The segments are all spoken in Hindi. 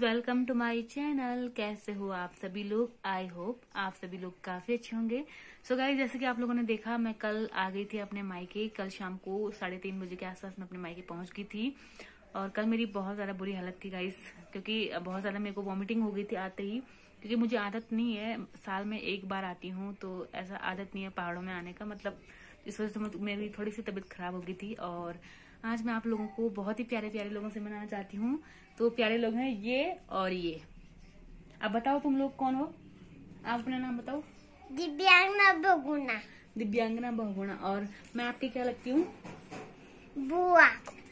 Welcome to my channel. कैसे हो आप सभी लोग? आई होप आप सभी लोग काफी अच्छे होंगे। सो गाइस, जैसे कि आप लोगों ने देखा, मैं कल आ गई थी अपने मायके। कल शाम को 3:30 बजे के आसपास मैं अपने मायके पहुंच गई थी और कल मेरी बहुत ज्यादा बुरी हालत थी गाइस, क्योंकि बहुत ज्यादा मेरे को वॉमिटिंग हो गई थी आते ही, क्योंकि मुझे आदत नहीं है, साल में एक बार आती हूँ तो ऐसा आदत नहीं है पहाड़ों में आने का, मतलब इस वजह से मेरी थोड़ी सी तबीयत खराब हो गई थी। और आज मैं आप लोगों को बहुत ही प्यारे प्यारे लोगों से मिलाना चाहती हूँ। तो प्यारे लोग हैं ये और ये। अब बताओ तुम लोग कौन हो? आप अपना नाम बताओ। दिव्यांगना बहुगुणा। दिव्यांगना बहुगुणा। और मैं आपकी क्या लगती हूँ? बुआ।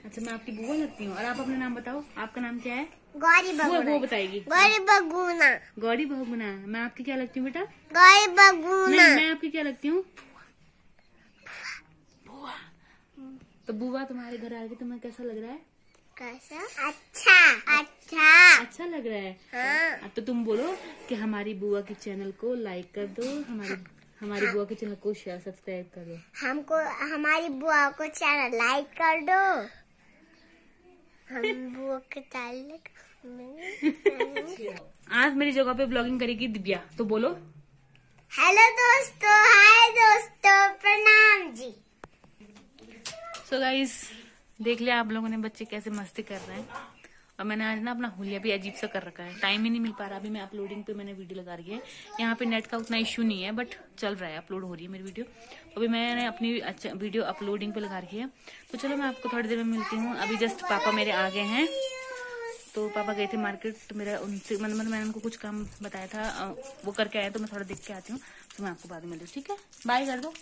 अच्छा, मैं आपकी बुआ लगती हूँ। और आप अपना नाम बताओ, आपका नाम क्या है? गौरी बहुगुणा। वो बताएगी। गौरी बहुगुणा। गौरी बहुगुणा। मैं आपकी क्या लगती हूँ बेटा? गौरी बहुगुणा। मैं आपकी क्या लगती हूँ? तो बुआ, तुम्हारे घर आके तुम्हें कैसा लग रहा है? कैसा? अच्छा। अच्छा अच्छा लग रहा है। हाँ। तो तुम बोलो कि हमारी बुआ के चैनल को लाइक कर दो, हमारी बुआ के चैनल को शेयर सब्सक्राइब कर दो, हमको हमारी बुआ को चैनल लाइक कर दो, हम बुआ के चैनल। आज मेरी जगह पे ब्लॉगिंग करेगी दिव्या, तो बोलो हेलो दोस्तों, हाय दोस्तों, प्रणाम जी। तो गाइस, देख लिया आप लोगों ने बच्चे कैसे मस्ती कर रहे हैं। और मैंने आज ना अपना हुलिया भी अजीब सा कर रखा है, टाइम ही नहीं मिल पा रहा। अभी मैं अपलोडिंग पे मैंने वीडियो लगा रही है, यहाँ पे नेट का उतना इश्यू नहीं है, बट चल रहा है, अपलोड हो रही है मेरी वीडियो। अभी मैंने अपनी वीडियो अपलोडिंग पे लगा रही है। तो चलो मैं आपको थोड़ी देर में मिलती हूँ। अभी जस्ट पापा मेरे आ गए हैं, तो पापा गए थे मार्केट, मेरा उनसे मतलब मैंने उनको कुछ काम बताया था, वो करके आए, तो मैं थोड़ा देख के आती हूँ, तो मैं आपको बाद में मिलती हूँ। ठीक है, बाय कर दो।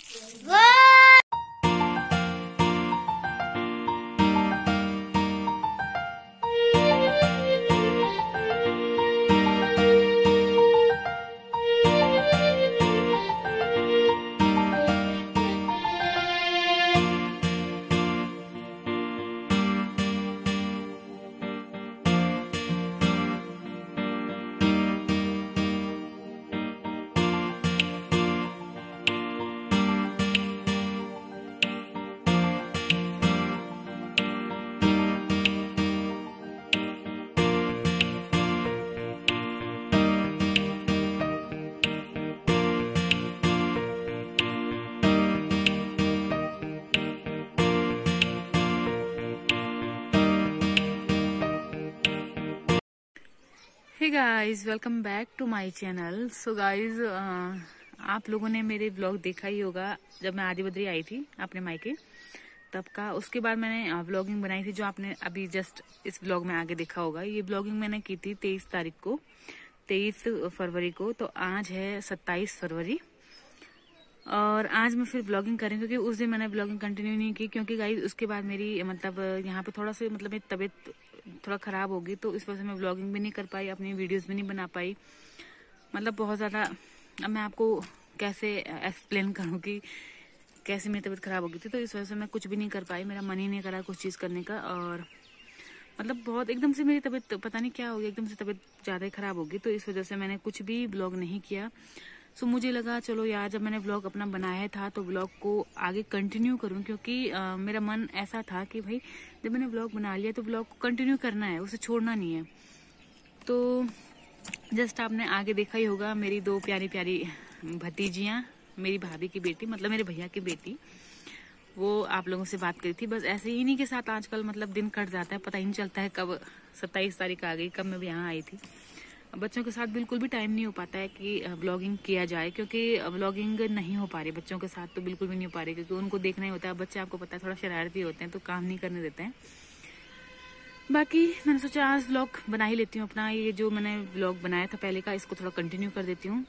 Hey guys, welcome back to my channel. So guys, आप लोगों ने मेरे ब्लॉग देखा ही होगा जब मैं आदि बद्री आई थी अपने मायके तब का। उसके बाद मैंने व्लॉगिंग बनाई थी, जो आपने अभी जस्ट इस ब्लॉग में आगे देखा होगा। ये ब्लॉगिंग मैंने की थी 23 फरवरी को। तो आज है 27 फरवरी और आज मैं फिर ब्लॉगिंग करी, क्योंकि उस दिन मैंने ब्लॉगिंग कंटिन्यू नहीं की, क्योंकि गाइस उसके बाद मेरी मतलब यहाँ पे थोड़ा सा मतलब मेरी तबीयत थोड़ा ख़राब हो गई, तो इस वजह से मैं ब्लॉगिंग भी नहीं कर पाई, अपनी वीडियोस भी नहीं बना पाई। मतलब बहुत ज़्यादा, अब मैं आपको कैसे एक्सप्लेन करूँ कि कैसे मेरी तबीयत ख़राब हो गई थी, तो इस वजह से मैं कुछ भी नहीं कर पाई, मेरा मन ही नहीं करा कुछ चीज़ करने का। और मतलब बहुत एकदम से मेरी तबीयत पता नहीं क्या हो गई, एकदम से तबीयत ज़्यादा ही ख़राब हो गई, तो इस वजह से मैंने कुछ भी ब्लॉग नहीं किया। सो मुझे लगा चलो यार, जब मैंने व्लॉग अपना बनाया था तो व्लॉग को आगे कंटिन्यू करूं, क्योंकि मेरा मन ऐसा था कि भाई जब मैंने व्लॉग बना लिया तो व्लॉग को कंटिन्यू करना है, उसे छोड़ना नहीं है। तो जस्ट आपने आगे देखा ही होगा, मेरी दो प्यारी प्यारी भतीजियां, मेरी भाभी की बेटी, मतलब मेरे भैया की बेटी, वो आप लोगों से बात करी थी। बस ऐसे ही इन्हीं के साथ आजकल मतलब दिन कट जाता है, पता ही नहीं चलता है कब 27 तारीख आ गई, कब मैं यहाँ आई थी। बच्चों के साथ बिल्कुल भी टाइम नहीं हो पाता है कि व्लॉगिंग किया जाए, क्योंकि व्लॉगिंग नहीं हो पा रही बच्चों के साथ, तो बिल्कुल भी नहीं हो पा रही, क्योंकि उनको देखना ही होता है। बच्चे आपको पता है थोड़ा शरारती होते हैं, तो काम नहीं करने देते हैं। बाकी मैंने सोचा आज व्लॉग बना ही लेती हूँ अपना, ये जो मैंने व्लॉग बनाया था पहले का, इसको थोड़ा कंटिन्यू कर देती हूँ।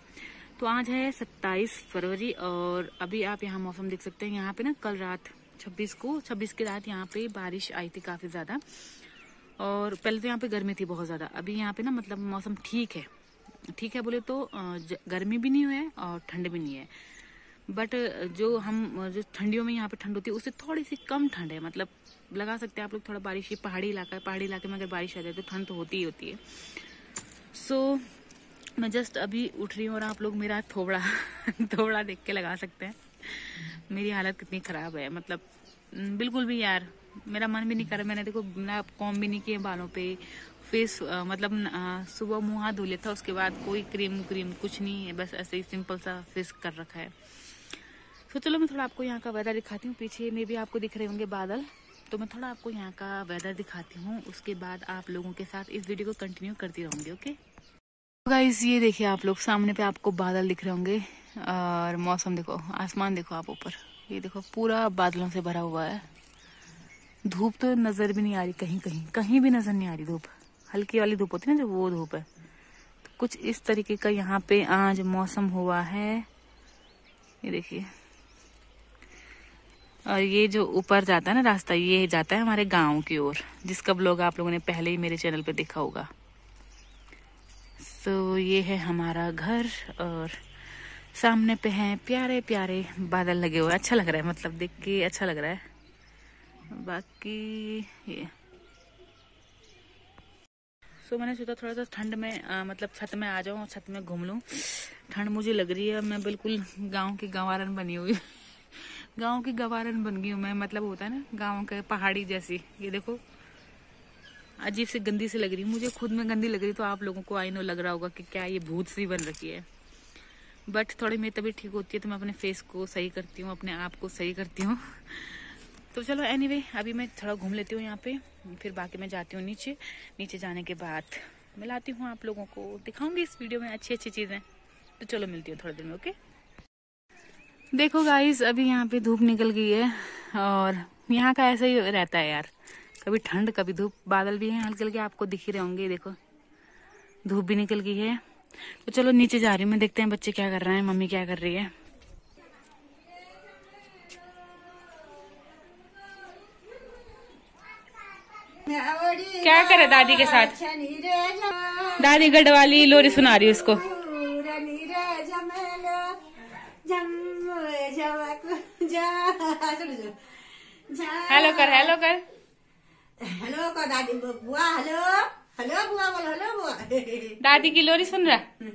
तो आज है 27 फरवरी और अभी आप यहाँ मौसम देख सकते हैं। यहाँ पे ना कल रात 26 की रात यहाँ पे बारिश आई थी काफ़ी ज़्यादा, और पहले तो यहाँ पे गर्मी थी बहुत ज़्यादा। अभी यहाँ पे ना मतलब मौसम ठीक है, ठीक है बोले तो गर्मी भी नहीं है और ठंड भी नहीं है, बट जो ठंडियों में यहाँ पे ठंड होती है उससे थोड़ी सी कम ठंड है। मतलब लगा सकते हैं आप लोग, थोड़ा बारिश, ये पहाड़ी इलाका है, पहाड़ी इलाके में अगर बारिश आ जाए तो ठंड तो होती ही होती है। सो मैं जस्ट अभी उठ रही हूँ और आप लोग मेरा थोबड़ा देख के लगा सकते हैं मेरी हालत कितनी ख़राब है। मतलब बिल्कुल भी यार मेरा मन भी नहीं कर रहा, मैंने देखो ना कॉम भी नहीं किए बालों पे, फेस मतलब सुबह मुँह हाथ धो लेता, उसके बाद कोई क्रीम क्रीम कुछ नहीं है, बस ऐसे ही सिंपल सा फेस कर रखा है। तो चलो मैं थोड़ा आपको यहाँ का वेदर दिखाती हूँ। पीछे में भी आपको दिख रहे होंगे बादल, तो मैं थोड़ा आपको यहाँ का वेदर दिखाती हूँ, उसके बाद आप लोगों के साथ इस वीडियो को कंटिन्यू करती रहूँगी। ओके गाइस, ये देखिए आप लोग सामने पे आपको बादल दिख रहे होंगे और मौसम देखो, आसमान देखो आप ऊपर, ये देखो पूरा बादलों से भरा हुआ है। धूप तो नज़र भी नहीं आ रही, कहीं कहीं कहीं भी नज़र नहीं आ रही धूप। हल्की वाली धूप होती है ना जो, वो धूप है। तो कुछ इस तरीके का यहाँ पे आज मौसम हुआ है, ये देखिए। और ये जो ऊपर जाता है ना रास्ता, ये जाता है हमारे गांव की ओर, जिसका ब्लॉग आप लोगों ने पहले ही मेरे चैनल पे देखा होगा। सो ये है हमारा घर और सामने पे हैं प्यारे प्यारे बादल लगे हुए। अच्छा लग रहा है, मतलब देख के अच्छा लग रहा है। बाकी ये सो मैंने सोचा थोड़ा सा ठंड में मतलब छत में आ जाऊँ, छत में घूम लूँ। ठंड मुझे लग रही है, मैं बिल्कुल गाँव की गंवारन बनी हुई, गाँव की गवारन बन गई हूँ मैं। मतलब होता है ना गाँव के पहाड़ी जैसी, ये देखो अजीब से गंदी से लग रही, मुझे खुद में गंदी लग रही, तो आप लोगों को आई नो लग रहा होगा कि क्या ये भूत सी बन रखी है। बट थोड़ी मेरी तबीयत ठीक होती है तो मैं अपने फेस को सही करती हूँ, अपने आप को सही करती हूँ। तो चलो एनीवे, अभी मैं थोड़ा घूम लेती हूँ यहाँ पे, फिर बाकी मैं जाती हूँ नीचे। नीचे जाने के बाद मिलाती हूँ आप लोगों को, दिखाऊंगी इस वीडियो में अच्छी अच्छी चीज़ें। तो चलो मिलती हूँ थोड़ी देर में। ओके देखो गाइस, अभी यहाँ पे धूप निकल गई है और यहाँ का ऐसा ही रहता है यार, कभी ठंड कभी धूप। बादल भी हैं हल्के हल्के, आपको दिख ही रहे होंगे। देखो धूप भी निकल गई है। तो चलो नीचे जा रही हूँ मैं, देखते हैं बच्चे क्या कर रहे हैं, मम्मी क्या कर रही है। क्या करे दादी के साथ, दादी गढ़वाली लोरी सुना रही है उसको। हेलो कर दादी, बुआ हेलो हेलो बुआ बोल, हेलो बुआ। दादी की लोरी सुन रहा।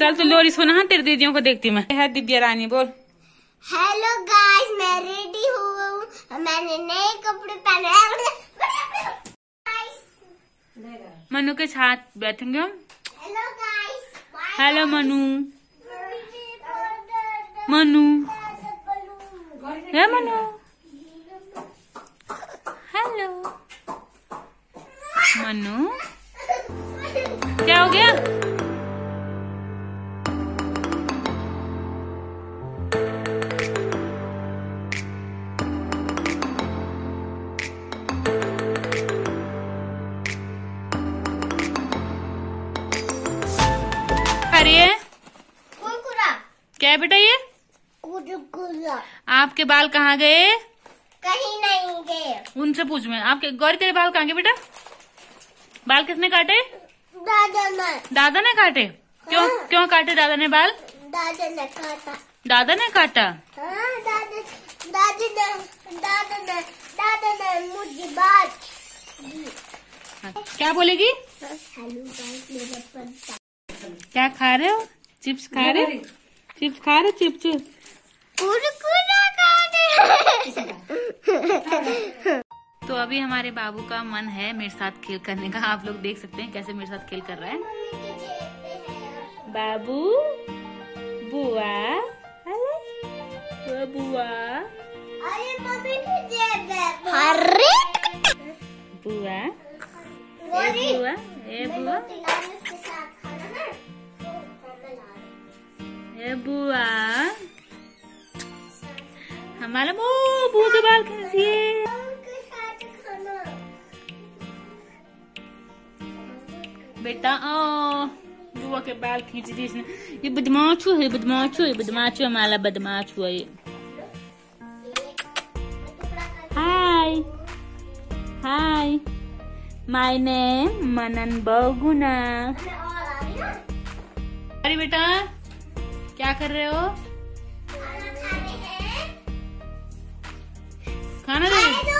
चल तू लोरी सुना, हाँ तेरी दीदियों को देखती मैं। है दिव्या रानी, बोल। हेलो गाइस, मैं रेडी हूँ, मैंने नए कपड़े पहने हैं। मनु के साथ बैठेंगे हम। Hello guys, hello Manu, Manu है मनु, हेलो मनु, क्या हो गया? क्या है बेटा ये? कुरकुरा। आपके बाल कहाँ गए? कहीं नहीं गए। उनसे पूछ मैं, आपके गौरी तेरे बाल कहाँ गए बेटा? बाल किसने काटे? दादा ने। दादा ने काटे? हाँ। क्यों काटे दादा ने बाल? दादा ने काटा। दादा ने काटा? हाँ, दादा ने मुझे बाल। हाँ। क्या बोलेगी? क्या खा रहे हो? चिप्स खा रहे? चिप्स खा रहे? चिप्स कुरकुरा खा रहे। तो अभी हमारे बाबू का मन है मेरे साथ खेल करने का। आप लोग देख सकते हैं कैसे मेरे साथ खेल कर रहा है बाबू। बुआ हेलो, बुआ अरे मम्मी अरे बुआ बुआ बुआ बुआ हमारा बुआ के बाल खींचिए। बेटा ओ बुआ के बाल खींच दिए इसने। ये बदमाशू है, बदमाशू है, बदमाशू हमारा बदमाशू है। Hi hi, my name Manan Baguna. अरे बेटा क्या कर रहे हो? खाना खा रहे हैं। खाना